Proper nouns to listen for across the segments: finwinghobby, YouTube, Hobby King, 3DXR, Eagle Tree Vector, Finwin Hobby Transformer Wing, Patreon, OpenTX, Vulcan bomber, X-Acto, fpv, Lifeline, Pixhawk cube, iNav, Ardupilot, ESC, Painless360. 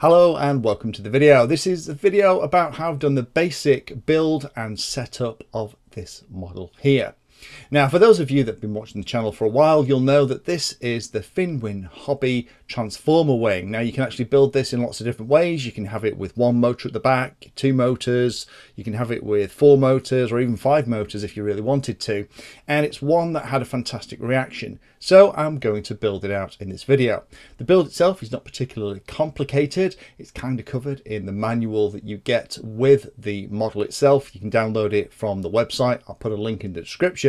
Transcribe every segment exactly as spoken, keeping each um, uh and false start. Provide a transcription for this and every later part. Hello and welcome to the video. This is a video about how I've done the basic build and setup of this model here. Now, for those of you that have been watching the channel for a while, you'll know that this is the Finwin Hobby Transformer Wing. Now, you can actually build this in lots of different ways. You can have it with one motor at the back, two motors. You can have it with four motors or even five motors if you really wanted to. And it's one that had a fantastic reaction. So I'm going to build it out in this video. The build itself is not particularly complicated. It's kind of covered in the manual that you get with the model itself. You can download it from the website. I'll put a link in the description.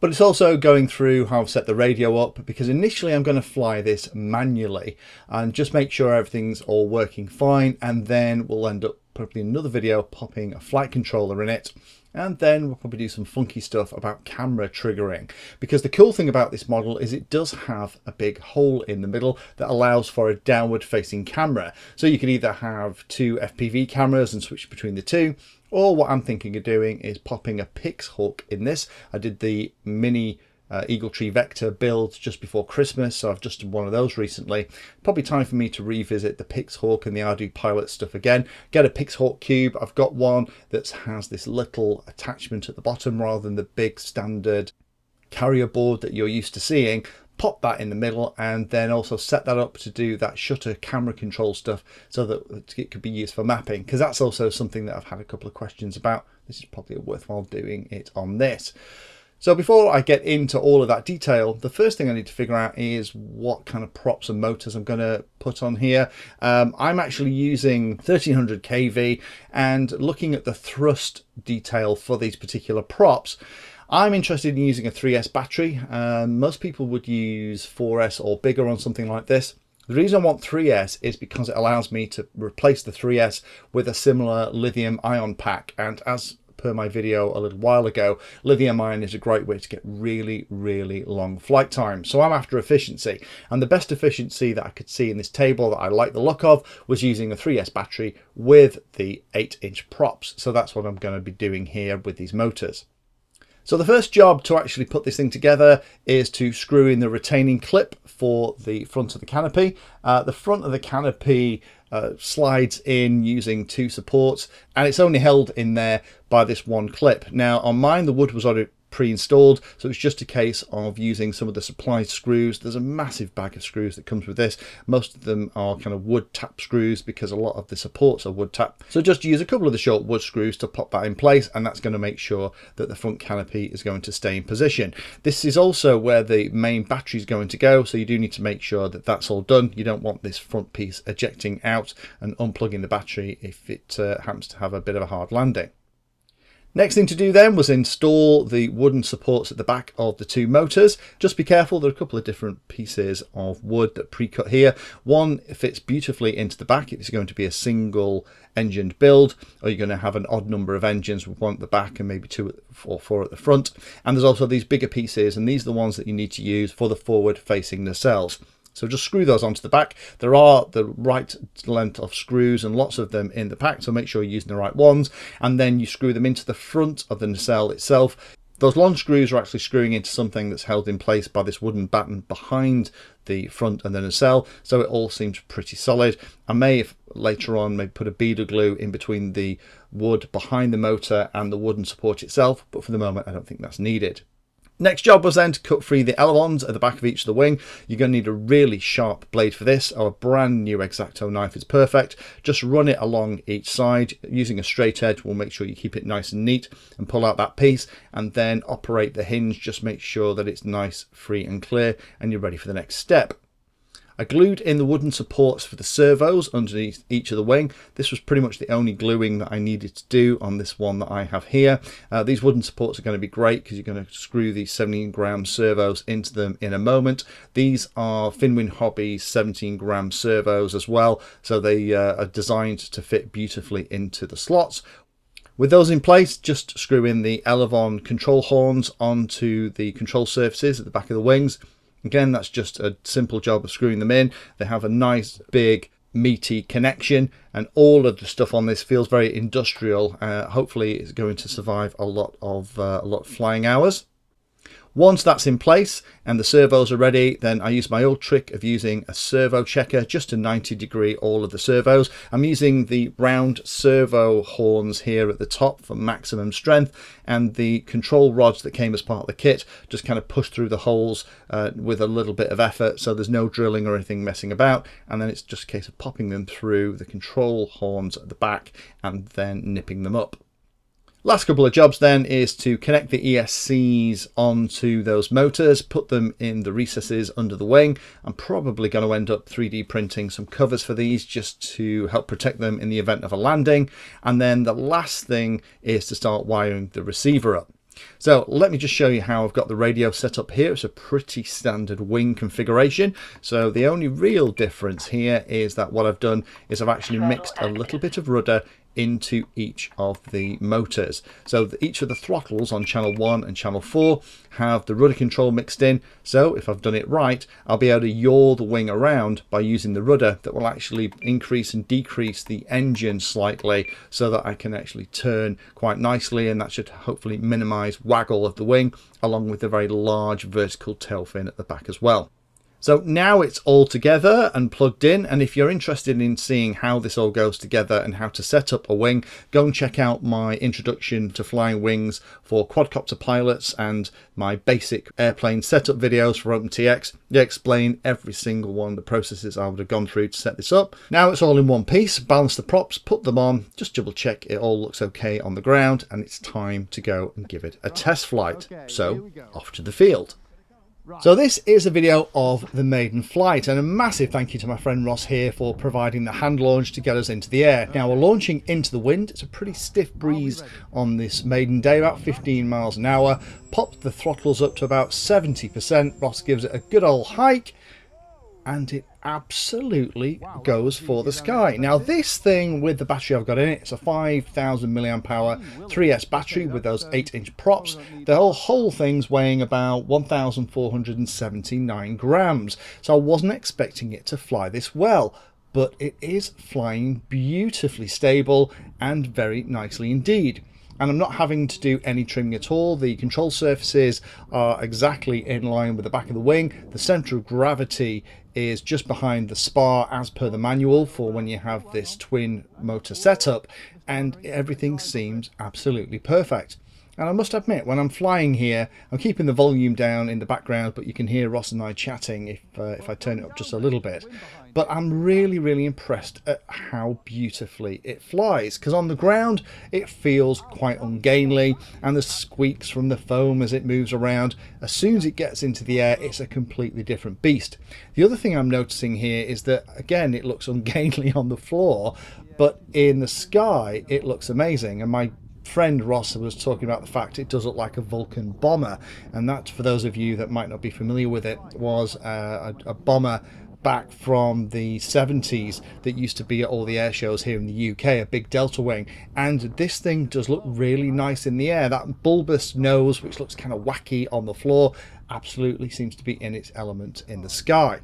But it's also going through how I've set the radio up, because initially I'm going to fly this manually and just make sure everything's all working fine, and then we'll end up probably in another video popping a flight controller in it, and then we'll probably do some funky stuff about camera triggering, because the cool thing about this model is it does have a big hole in the middle that allows for a downward facing camera. So you can either have two F P V cameras and switch between the two, or what I'm thinking of doing is popping a Pixhawk in this. I did the mini uh, Eagle Tree Vector build just before Christmas, so I've just done one of those recently. Probably time for me to revisit the Pixhawk and the Ardupilot stuff again. Get a Pixhawk cube. I've got one that has this little attachment at the bottom rather than the big standard carrier board that you're used to seeing. Pop that in the middle, and then also set that up to do that shutter camera control stuff so that it could be used for mapping, because that's also something that I've had a couple of questions about. This is probably worthwhile doing it on this. So before I get into all of that detail, the first thing I need to figure out is what kind of props and motors I'm going to put on here. Um, I'm actually using thirteen hundred K V, and looking at the thrust detail for these particular props, I'm interested in using a three S battery. Um, most people would use four S or bigger on something like this. The reason I want three S is because it allows me to replace the three S with a similar lithium ion pack. And as per my video a little while ago, lithium ion is a great way to get really, really long flight time. So I'm after efficiency. And the best efficiency that I could see in this table that I like the look of was using a three S battery with the eight inch props. So that's what I'm going to be doing here with these motors. So the first job to actually put this thing together is to screw in the retaining clip for the front of the canopy. Uh, the front of the canopy uh, slides in using two supports, and it's only held in there by this one clip. Now on mine, the wood was already pre-installed, so it's just a case of using some of the supplied screws. There's a massive bag of screws that comes with this. Most of them are kind of wood tap screws, because a lot of the supports are wood tap, so just use a couple of the short wood screws to pop that in place, and that's going to make sure that the front canopy is going to stay in position. This is also where the main battery is going to go, so you do need to make sure that that's all done. You don't want this front piece ejecting out and unplugging the battery if it uh, happens to have a bit of a hard landing. Next thing to do then was install the wooden supports at the back of the two motors. Just be careful, there are a couple of different pieces of wood that pre-cut here. One fits beautifully into the back. It's going to be a single engined build, or you're going to have an odd number of engines with one at the back and maybe two or four at the front. And there's also these bigger pieces, and these are the ones that you need to use for the forward facing nacelles. So just screw those onto the back. There are the right length of screws and lots of them in the pack, so make sure you're using the right ones. And then you screw them into the front of the nacelle itself. Those long screws are actually screwing into something that's held in place by this wooden batten behind the front and the nacelle, so it all seems pretty solid. I may, if later on, maybe put a bead of glue in between the wood behind the motor and the wooden support itself, but for the moment I don't think that's needed. Next job was then to cut free the ailerons at the back of each of the wing. You're going to need a really sharp blade for this. Our brand new X-Acto knife is perfect. Just run it along each side. Using a straight edge will make sure you keep it nice and neat, and pull out that piece, and then operate the hinge. Just make sure that it's nice, free and clear, and you're ready for the next step. I glued in the wooden supports for the servos underneath each of the wing. This was pretty much the only gluing that I needed to do on this one that I have here. Uh, these wooden supports are going to be great, because you're going to screw these seventeen gram servos into them in a moment. These are Finwin Hobby seventeen gram servos as well, so they uh, are designed to fit beautifully into the slots. With those in place, just screw in the aileron control horns onto the control surfaces at the back of the wings. Again, that's just a simple job of screwing them in. They have a nice big meaty connection, and all of the stuff on this feels very industrial. Uh, hopefully it's going to survive a lot of uh, a lot of flying hours. Once that's in place and the servos are ready, then I use my old trick of using a servo checker just to ninety degree all of the servos. I'm using the round servo horns here at the top for maximum strength, and the control rods that came as part of the kit just kind of push through the holes uh, with a little bit of effort, so there's no drilling or anything messing about, and then it's just a case of popping them through the control horns at the back and then nipping them up. Last couple of jobs then is to connect the E S Cs onto those motors, put them in the recesses under the wing. I'm probably going to end up three D printing some covers for these just to help protect them in the event of a landing. And then the last thing is to start wiring the receiver up. So let me just show you how I've got the radio set up here. It's a pretty standard wing configuration. So the only real difference here is that what I've done is I've actually mixed a little bit of rudder into each of the motors. So each of the throttles on channel one and channel four have the rudder control mixed in. So if I've done it right, I'll be able to yaw the wing around by using the rudder that will actually increase and decrease the engine slightly so that I can actually turn quite nicely, and that should hopefully minimize waggle of the wing along with the very large vertical tail fin at the back as well. So now it's all together and plugged in, and if you're interested in seeing how this all goes together and how to set up a wing, go and check out my introduction to flying wings for quadcopter pilots and my basic airplane setup videos for OpenTX. They explain every single one of the processes I would have gone through to set this up. Now it's all in one piece. Balance the props, put them on, just double check it all looks okay on the ground, and it's time to go and give it a test flight. So off to the field. So this is a video of the maiden flight, and a massive thank you to my friend Ross here for providing the hand launch to get us into the air. Now we're launching into the wind. It's a pretty stiff breeze on this maiden day, about fifteen miles an hour. Popped the throttles up to about seventy percent. Ross gives it a good old hike, and it absolutely goes for the sky. Now this thing with the battery I've got in it, it's a five thousand milliamp hour three S battery with those eight inch props. The whole, whole thing's weighing about one thousand four hundred seventy-nine grams. So I wasn't expecting it to fly this well, but it is flying beautifully stable and very nicely indeed. And I'm not having to do any trimming at all. The control surfaces are exactly in line with the back of the wing. The centre of gravity is just behind the spar as per the manual for when you have this twin motor setup, and everything seems absolutely perfect. And I must admit, when I'm flying here, I'm keeping the volume down in the background, but you can hear Ross and I chatting if, uh, if I turn it up just a little bit. But I'm really, really impressed at how beautifully it flies, because on the ground, it feels quite ungainly, and the squeaks from the foam as it moves around. As soon as it gets into the air, it's a completely different beast. The other thing I'm noticing here is that, again, it looks ungainly on the floor, but in the sky, it looks amazing. And my friend Ross was talking about the fact it does look like a Vulcan bomber, and that, for those of you that might not be familiar with it, was uh, a, a bomber back from the seventies that used to be at all the air shows here in the U K, a big delta wing. And this thing does look really nice in the air. That bulbous nose, which looks kind of wacky on the floor, absolutely seems to be in its element in the sky.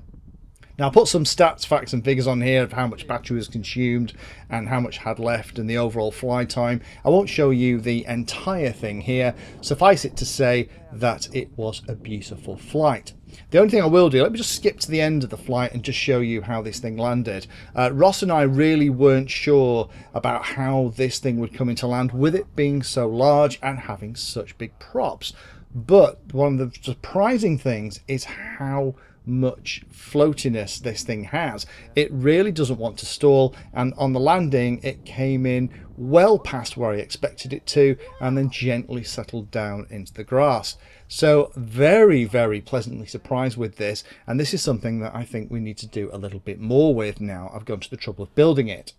Now, I put some stats, facts and figures on here of how much battery was consumed and how much had left and the overall fly time. I won't show you the entire thing here. Suffice it to say that it was a beautiful flight. The only thing I will do, let me just skip to the end of the flight and just show you how this thing landed. Uh, Ross and I really weren't sure about how this thing would come into land with it being so large and having such big props. But one of the surprising things is how much floatiness this thing has. It really doesn't want to stall, and on the landing it came in well past where I expected it to and then gently settled down into the grass. So very, very pleasantly surprised with this, and this is something that I think we need to do a little bit more with now I've gone to the trouble of building it.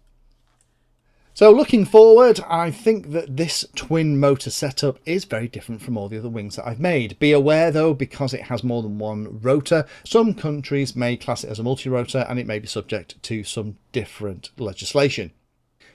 So looking forward, I think that this twin motor setup is very different from all the other wings that I've made. Be aware though, because it has more than one rotor, some countries may class it as a multi-rotor, and it may be subject to some different legislation.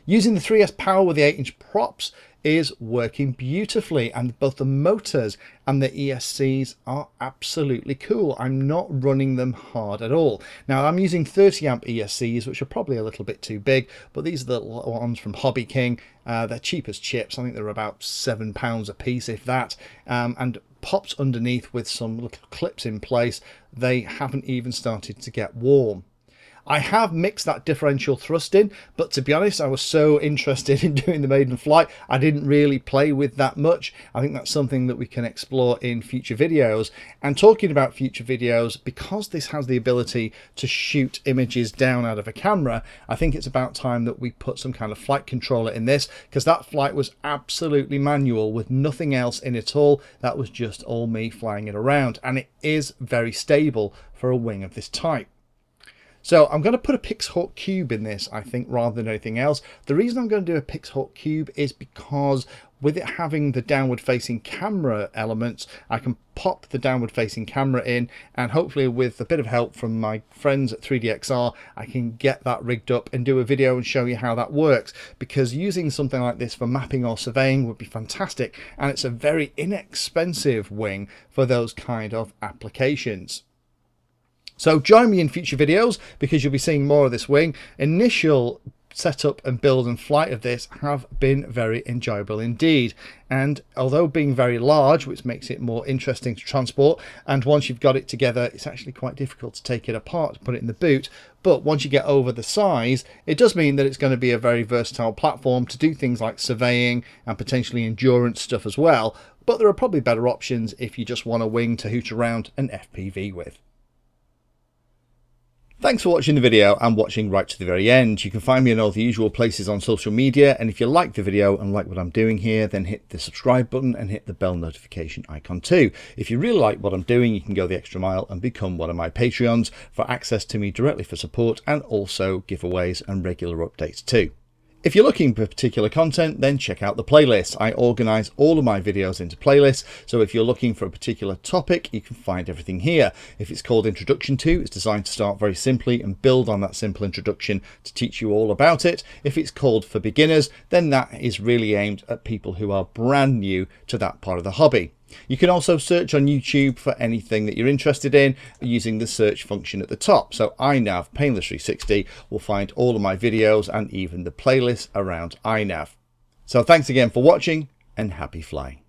Using the three S power with the eight inch props, is working beautifully, and both the motors and the E S Cs are absolutely cool. I'm not running them hard at all. Now I'm using thirty amp E S Cs, which are probably a little bit too big, but these are the ones from Hobby King. Uh, they're cheap as chips. I think they're about seven pounds a piece, if that, um, and popped underneath with some little clips in place, they haven't even started to get warm. I have mixed that differential thrust in, but to be honest, I was so interested in doing the maiden flight, I didn't really play with that much. I think that's something that we can explore in future videos. And talking about future videos, because this has the ability to shoot images down out of a camera, I think it's about time that we put some kind of flight controller in this, because that flight was absolutely manual with nothing else in it all. That was just all me flying it around, and it is very stable for a wing of this type. So I'm going to put a Pixhawk cube in this, I think, rather than anything else. The reason I'm going to do a Pixhawk cube is because with it having the downward facing camera elements, I can pop the downward facing camera in, and hopefully with a bit of help from my friends at three D X R, I can get that rigged up and do a video and show you how that works, because using something like this for mapping or surveying would be fantastic, and it's a very inexpensive wing for those kind of applications. So join me in future videos, because you'll be seeing more of this wing. Initial setup and build and flight of this have been very enjoyable indeed. And although being very large, which makes it more interesting to transport, and once you've got it together, it's actually quite difficult to take it apart, put it in the boot. But once you get over the size, it does mean that it's going to be a very versatile platform to do things like surveying and potentially endurance stuff as well. But there are probably better options if you just want a wing to hoot around an F P V with. Thanks for watching the video and watching right to the very end. You can find me in all the usual places on social media, and if you like the video and like what I'm doing here, then hit the subscribe button and hit the bell notification icon too. If you really like what I'm doing, you can go the extra mile and become one of my Patreons for access to me directly for support, and also giveaways and regular updates too. If you're looking for particular content, then check out the playlist. I organise all of my videos into playlists, so if you're looking for a particular topic, you can find everything here. If it's called Introduction To, it's designed to start very simply and build on that simple introduction to teach you all about it. If it's called For Beginners, then that is really aimed at people who are brand new to that part of the hobby. You can also search on YouTube for anything that you're interested in using the search function at the top. So iNav Painless three sixty will find all of my videos and even the playlist around iNav. So thanks again for watching, and happy flying.